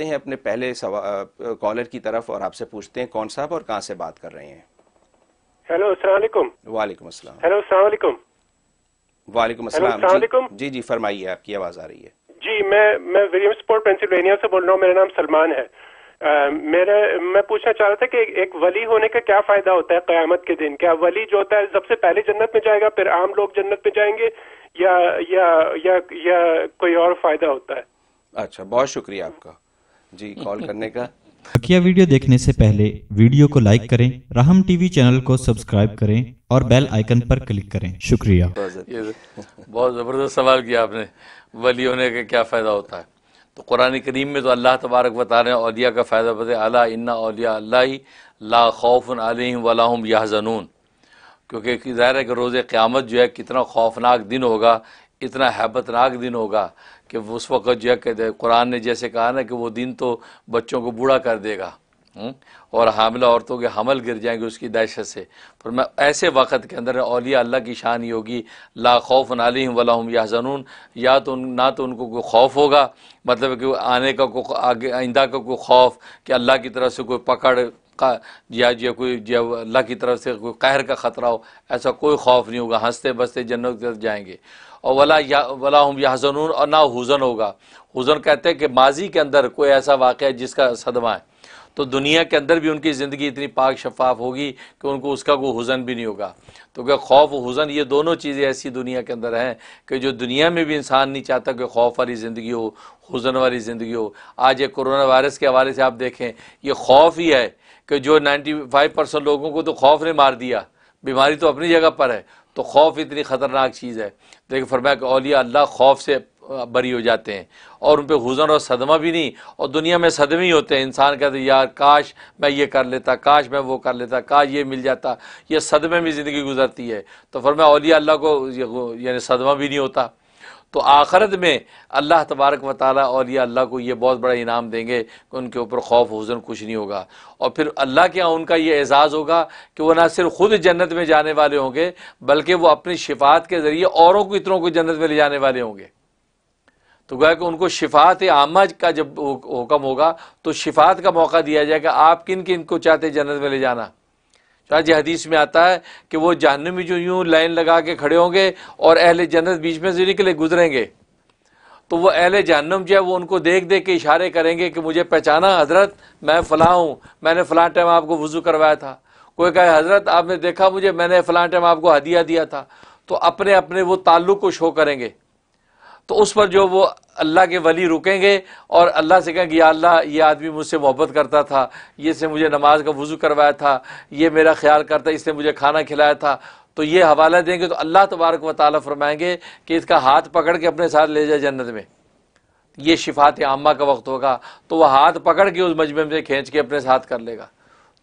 बढ़ते हैं अपने पहले कॉलर की तरफ और आपसे पूछते हैं कौन साहब और कहाँ से बात कर रहे हैं। हेलो अस्सलाम वालेकुम। वालेकुम अस्सलाम। हेलो अस्सलाम वालेकुम। वालेकुम अस्सलाम। जी जी फरमाइए, आपकी आवाज़ आ रही है। जी मैं विलियम स्पोर्ट पेंसिल्वेनिया से बोल रहा हूँ, मेरा नाम सलमान है। मैं पूछना चाह रहा था कि एक वली होने का क्या फायदा होता है क़यामत के दिन? क्या वली जो होता है सबसे पहले जन्नत में जाएगा, फिर आम लोग जन्नत में जाएंगे, या या या या कोई और फायदा होता है? अच्छा, बहुत शुक्रिया आपका जी कॉल करने का। बकिया वीडियो देखने से पहले वीडियो को लाइक करें, राहम टीवी चैनल को सब्सक्राइब करें और बेल आइकन पर क्लिक करें। शुक्रिया। बहुत ज़बरदस्त सवाल किया आपने, वली होने का क्या फ़ायदा होता है। तो कुरान करीम में तो अल्लाह तबारक बता रहे हैं औलिया का फ़ायदा बता, अला इन्ना औलिया अल्लाही ला खौफुन अलैहिम वला हुम यहज़नून। क्योंकि ज़ाहिर है कि रोज़ क़यामत जो है कितना खौफनाक दिन होगा, इतना हैबतनाक दिन होगा कि उस वक़्त जो है कुरान ने जैसे कहा ना कि वो दिन तो बच्चों को बूढ़ा कर देगा और हामिला औरतों के हमल गिर जाएंगे उसकी दहशत से। पर मैं ऐसे वक़्त के अंदर औलिया अल्लाह की शान ही होगी ला खौफुन अलैहिम वला हुम यहज़नून। या तो ना तो उनको कोई खौफ होगा, मतलब कि आने का कोई आगे आइंदा का कोई खौफ कि अल्लाह की तरफ से कोई पकड़ का या कोई अल्लाह की तरफ से कोई कहर का ख़तरा हो, ऐसा कोई खौफ नहीं होगा। हंसते बसते जन्नत की तरफ जाएंगे। और वला हुम यहज़नून और ना हुज़न होगा। हुज़न कहते हैं कि माजी के अंदर कोई ऐसा वाक़या है जिसका सदमा है, तो दुनिया के अंदर भी उनकी ज़िंदगी इतनी पाक शफाफ होगी कि उनको उसका कोई हुज़न भी नहीं होगा। तो क्या खौफ हुज़न ये दोनों चीज़ें ऐसी दुनिया के अंदर हैं कि जो दुनिया में भी इंसान नहीं चाहता कि खौफ वाली ज़िंदगी हो, हुज़न वाली ज़िंदगी हो। आज ये कोरोना वायरस के हवाले से आप देखें, ये खौफ ही है कि जो 95% लोगों को तो खौफ ने मार दिया, बीमारी तो अपनी जगह पर है। तो खौफ इतनी ख़तरनाक चीज़ है। देखिए फरमाया कि औलिया अल्लाह खौफ से बरी हो जाते हैं और उन पर हुज़न और सदमा भी नहीं, और दुनिया में सदमे ही होते हैं। इंसान कहते हैं यार काश मैं ये कर लेता, काश मैं वो कर लेता, काश ये मिल जाता, ये सदमे में ज़िंदगी गुजरती है। तो फरमाया औलिया अल्लाह को यानी सदमा भी नहीं होता। तो आखिरत में अल्लाह तबारक व तआला औलिया अल्लाह को ये बहुत बड़ा इनाम देंगे कि उनके ऊपर खौफ हुज़न कुछ नहीं होगा। और फिर अल्लाह के यहाँ उनका ये एज़ाज़ होगा कि वह ना सिर्फ ख़ुद जन्नत में जाने वाले होंगे बल्कि वो अपनी शिफात के ज़रिए औरों को इतनों को जन्नत में ले जाने वाले होंगे। तो गोया कि उनको शिफात आमा का जब हुक्म होगा तो शिफात का मौका दिया जाएगा, आप किन किन को चाहते जन्नत में ले जाना। शायद हदीस में आता है कि वो जहन्नमी जो यूँ लाइन लगा के खड़े होंगे और अहले जन्नत बीच में से निकले गुजरेंगे, तो वो अहले जहन्नम जो है वो उनको देख देख के इशारे करेंगे कि मुझे पहचाना हज़रत, मैं फ़लाँ हूँ, मैंने फ़लाँ टाइम आपको वज़ू करवाया था। कोई कहे हज़रत आपने देखा मुझे, मैंने फ़लाँ टाइम आपको हदिया दिया था। तो अपने अपने वो ताल्लुक़ को शो करेंगे। तो उस पर जो वो अल्लाह के वली रुकेंगे और अल्लाह से कहेंगे या अल्लाह ये आदमी मुझसे मोहब्बत करता था, ये से मुझे नमाज का वज़ू करवाया था, ये मेरा ख्याल करता, इसने मुझे खाना खिलाया था। तो ये हवाला देंगे तो अल्लाह तबारक व तआला फरमाएंगे कि इसका हाथ पकड़ के अपने साथ ले जाए जन्नत में। ये शिफात आम्मा का वक्त होगा तो वह हाथ पकड़ के उस मजमे से खींच के अपने साथ कर लेगा।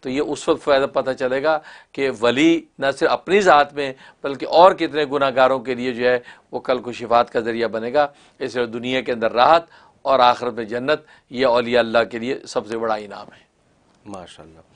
तो ये उस वक्त फ़ायदा पता चलेगा कि वली न सिर्फ अपनी ज़ात में बल्कि और कितने गुनाहगारों के लिए जो है वो कल को शिफात का ज़रिया बनेगा। इसलिए दुनिया के अंदर राहत और आखिरत में जन्नत, ये औलिया अल्लाह के लिए सबसे बड़ा इनाम है। माशाल्लाह।